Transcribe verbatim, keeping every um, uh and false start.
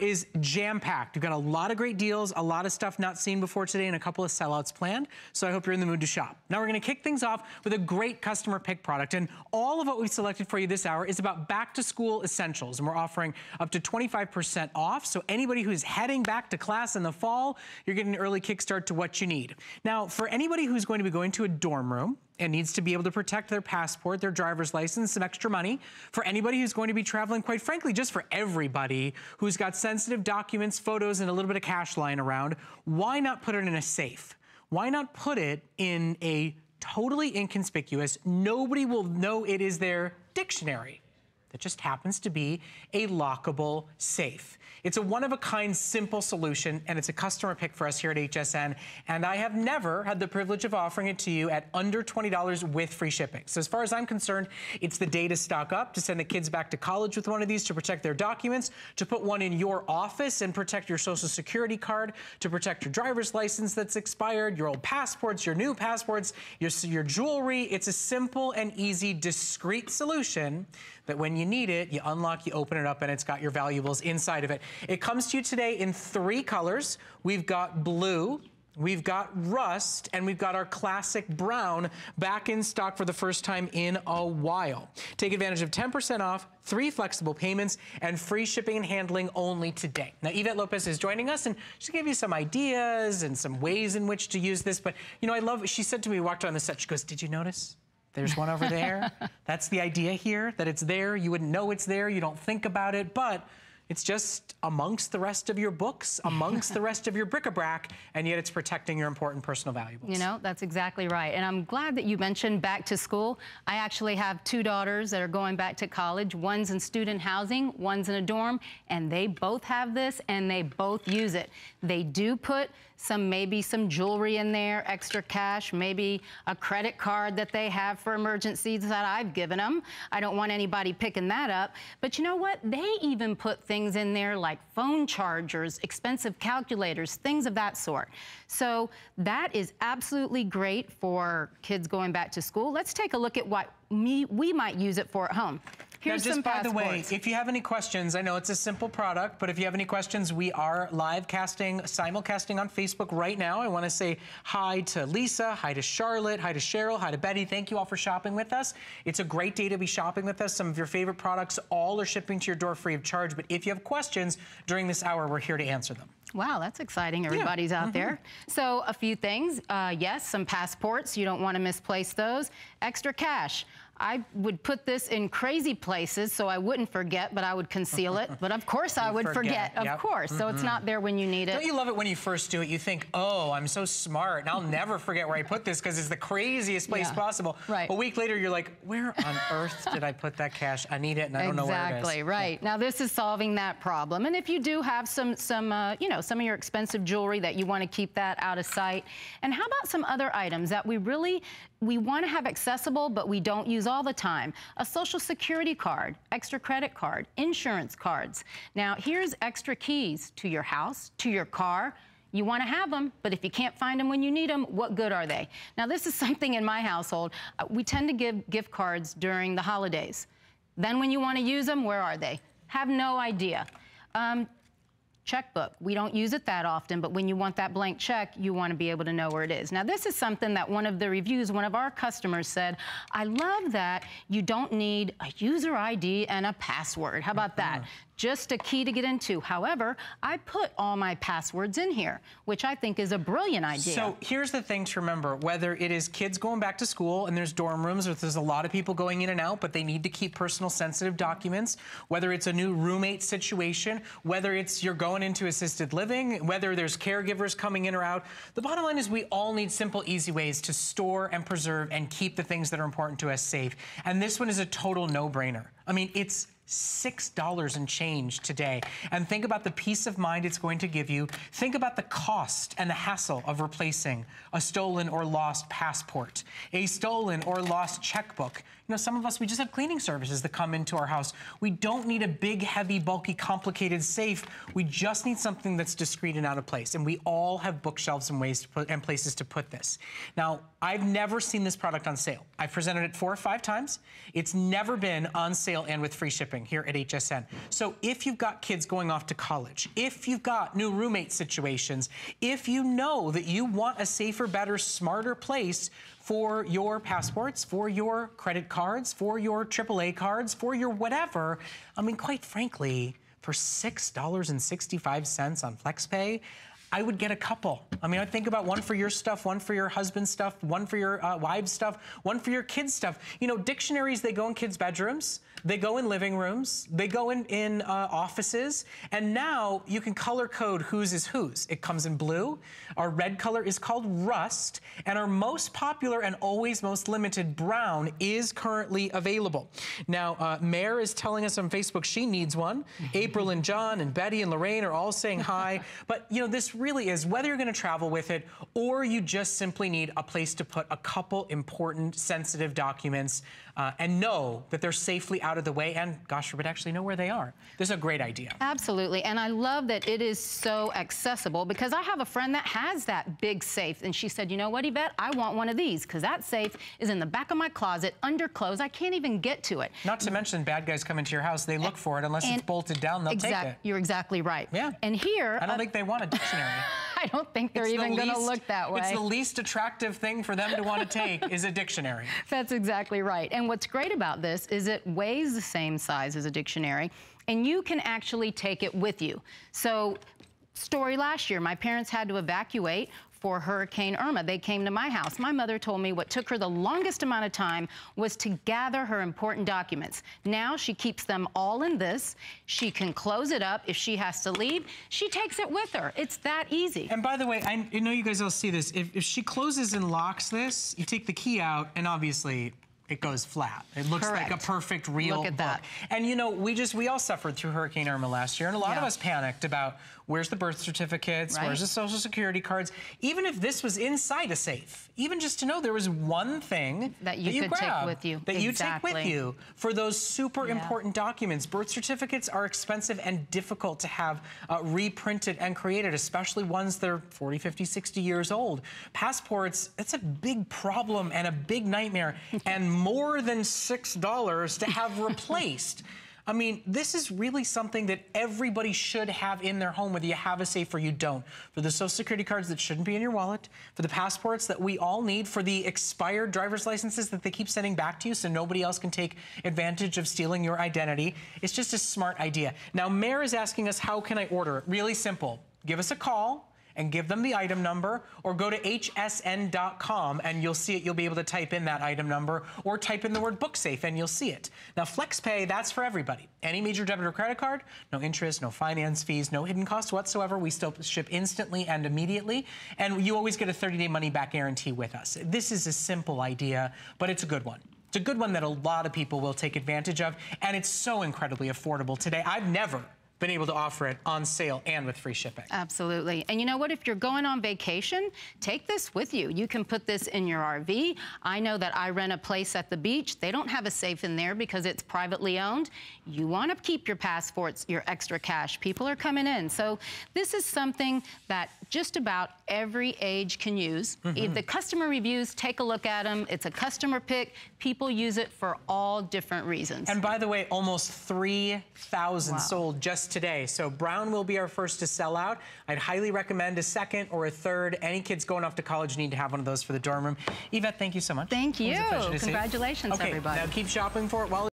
Is jam-packed. We've got a lot of great deals, a lot of stuff not seen before today, and a couple of sellouts planned, so I hope you're in the mood to shop. Now we're going to kick things off with a great customer pick product, and all of what we've selected for you this hour is about back-to-school essentials, and we're offering up to twenty-five percent off, so anybody who's heading back to class in the fall, you're getting an early kickstart to what you need. Now, for anybody who's going to be going to a dorm room, and needs to be able to protect their passport, their driver's license, some extra money. For anybody who's going to be traveling, quite frankly, just for everybody who's got sensitive documents, photos, and a little bit of cash lying around, why not put it in a safe? Why not put it in a totally inconspicuous, nobody will know it is there, dictionary? That just happens to be a lockable safe. It's a one-of-a-kind, simple solution, and it's a customer pick for us here at H S N, and I have never had the privilege of offering it to you at under twenty dollars with free shipping. So as far as I'm concerned, it's the day to stock up, to send the kids back to college with one of these, to protect their documents, to put one in your office and protect your Social Security card, to protect your driver's license that's expired, your old passports, your new passports, your, your jewelry. It's a simple and easy, discreet solution that when you need it, you unlock, you open it up, and it's got your valuables inside of it. It comes to you today in three colors. We've got blue, we've got rust, and we've got our classic brown back in stock for the first time in a while. Take advantage of ten percent off, three flexible payments, and free shipping and handling only today. Now, Yvette Lopez is joining us, and she'll give you some ideas and some ways in which to use this, but, you know, I love, she said to me, we walked on the set, she goes, did you notice? There's one over there. That's the idea here, that it's there. You wouldn't know it's there. You don't think about it, but it's just amongst the rest of your books, amongst the rest of your bric-a-brac, and yet it's protecting your important personal valuables. You know, that's exactly right. And I'm glad that you mentioned back to school. I actually have two daughters that are going back to college. One's in student housing, one's in a dorm, and they both have this, and they both use it. They do put some, maybe some jewelry in there, extra cash, maybe a credit card that they have for emergencies that I've given them. I don't want anybody picking that up. But you know what? They even put things in there like phone chargers, expensive calculators, things of that sort. So that is absolutely great for kids going back to school. Let's take a look at what me, we might use it for at home. Here's now, just by passports. The way, if you have any questions, I know it's a simple product, but if you have any questions, we are live casting, simulcasting on Facebook right now. I want to say hi to Lisa, hi to Charlotte, hi to Cheryl, hi to Betty. Thank you all for shopping with us. It's a great day to be shopping with us. Some of your favorite products, all are shipping to your door free of charge. But if you have questions during this hour, we're here to answer them. Wow, that's exciting. Everybody's yeah. out mm-hmm. there. So a few things. Uh, yes, some passports. You don't want to misplace those. Extra cash. I would put this in crazy places so I wouldn't forget, but I would conceal it. But of course I would forget, forget. Of yep. course. Mm-hmm. So it's not there when you need it. Don't you love it when you first do it? You think, oh, I'm so smart, and I'll never forget where I put this because it's the craziest place yeah. possible. Right. A week later, you're like, where on earth did I put that cash? I need it, and I don't exactly, know where it is. Exactly, right. Yeah. Now, this is solving that problem. And if you do have some, some uh, you know, some of your expensive jewelry that you want to keep that out of sight. And how about some other items that we really, we want to have accessible, but we don't use all the time? A Social Security card, extra credit card, insurance cards. Now, here's extra keys to your house, to your car. You want to have them, but if you can't find them when you need them, what good are they? Now, this is something in my household. We tend to give gift cards during the holidays. Then when you want to use them, where are they? Have no idea. Um, Checkbook. We don't use it that often, but when you want that blank check, you want to be able to know where it is. Now, this is something that one of the reviews, one of our customers said, I love that you don't need a user I D and a password. How about that? Just a key to get into. However, I put all my passwords in here, which I think is a brilliant idea. So here's the thing to remember, whether it is kids going back to school and there's dorm rooms, or there's a lot of people going in and out, but they need to keep personal sensitive documents, whether it's a new roommate situation, whether it's you're going into assisted living, whether there's caregivers coming in or out, the bottom line is we all need simple, easy ways to store and preserve and keep the things that are important to us safe. And this one is a total no-brainer. I mean, it's six dollars and change today. And think about the peace of mind it's going to give you. Think about the cost and the hassle of replacing a stolen or lost passport, a stolen or lost checkbook. You know, some of us, we just have cleaning services that come into our house. We don't need a big, heavy, bulky, complicated safe. We just need something that's discreet and out of place. And we all have bookshelves and ways to put, and places to put this. Now, I've never seen this product on sale. I've presented it four or five times. It's never been on sale and with free shipping. shopping here at H S N. So if you've got kids going off to college, if you've got new roommate situations, if you know that you want a safer, better, smarter place for your passports, for your credit cards, for your triple A cards, for your whatever, I mean, quite frankly, for six dollars and sixty-five cents on FlexPay, I would get a couple. I mean, I'd think about one for your stuff, one for your husband's stuff, one for your uh, wife's stuff, one for your kids' stuff. You know, dictionaries, they go in kids' bedrooms, they go in living rooms, they go in, in uh, offices, and now you can color code whose is whose. It comes in blue. Our red color is called rust, and our most popular and always most limited brown is currently available. Now, uh, Mare is telling us on Facebook she needs one. April and John and Betty and Lorraine are all saying hi, but you know, this really is, whether you're going to travel with it or you just simply need a place to put a couple important sensitive documents uh, and know that they're safely out of the way and, gosh forbid, actually know where they are. This is a great idea. Absolutely, and I love that it is so accessible, because I have a friend that has that big safe and she said, you know what, Yvette, I want one of these because that safe is in the back of my closet under clothes. I can't even get to it. Not to mention bad guys come into your house, they look and, for it unless it's bolted down, they'll exact, take it. You're exactly right. Yeah. And here... I don't uh, think they want a dictionary. I don't think they're even going to look that way. It's the least attractive thing for them to want to take is a dictionary. That's exactly right. And what's great about this is it weighs the same size as a dictionary, and you can actually take it with you. So, story last year, my parents had to evacuate for Hurricane Irma. They came to my house. My mother told me what took her the longest amount of time was to gather her important documents. Now she keeps them all in this. She can close it up. If she has to leave, she takes it with her. It's that easy. And by the way, I know you guys all see this. If, if she closes and locks this, you take the key out, and obviously it goes flat. It looks Correct. Like a perfect real Look at book. That. And you know, we just, we all suffered through Hurricane Irma last year, and a lot yeah. of us panicked about where's the birth certificates, right. where's the social security cards. Even if this was inside a safe, even just to know there was one thing that you, that you could grab, take with you. That exactly. you take with you for those super yeah. important documents. Birth certificates are expensive and difficult to have uh, reprinted and created, especially ones that are forty, fifty, sixty years old. Passports, it's a big problem and a big nightmare. And more than six dollars to have replaced. I mean, this is really something that everybody should have in their home, whether you have a safe or you don't. For the social security cards that shouldn't be in your wallet, for the passports that we all need, for the expired driver's licenses that they keep sending back to you so nobody else can take advantage of stealing your identity. It's just a smart idea. Now, Mare is asking us, how can I order it? Really simple. Give us a call and give them the item number, or go to H S N dot com and you'll see it. You'll be able to type in that item number, or type in the word book safe and you'll see it. Now, FlexPay, that's for everybody. Any major debit or credit card, no interest, no finance fees, no hidden costs whatsoever. We still ship instantly and immediately, and you always get a thirty day money-back guarantee with us. This is a simple idea, but it's a good one. It's a good one that a lot of people will take advantage of, and it's so incredibly affordable today. I've never been able to offer it on sale and with free shipping. Absolutely. And you know what? If you're going on vacation, take this with you. You can put this in your R V. I know that I rent a place at the beach. They don't have a safe in there because it's privately owned. You want to keep your passports, your extra cash. People are coming in. So this is something that just about every age can use. Mm-hmm. If the customer reviews, take a look at them. It's a customer pick. People use it for all different reasons. And by the way, almost three thousand wow. sold just today. So brown will be our first to sell out. I'd highly recommend a second or a third. Any kids going off to college need to have one of those for the dorm room. Yvette, thank you so much. Thank you. Congratulations, everybody. Okay, now keep shopping for it while